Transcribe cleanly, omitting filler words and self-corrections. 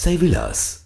SeyVillas.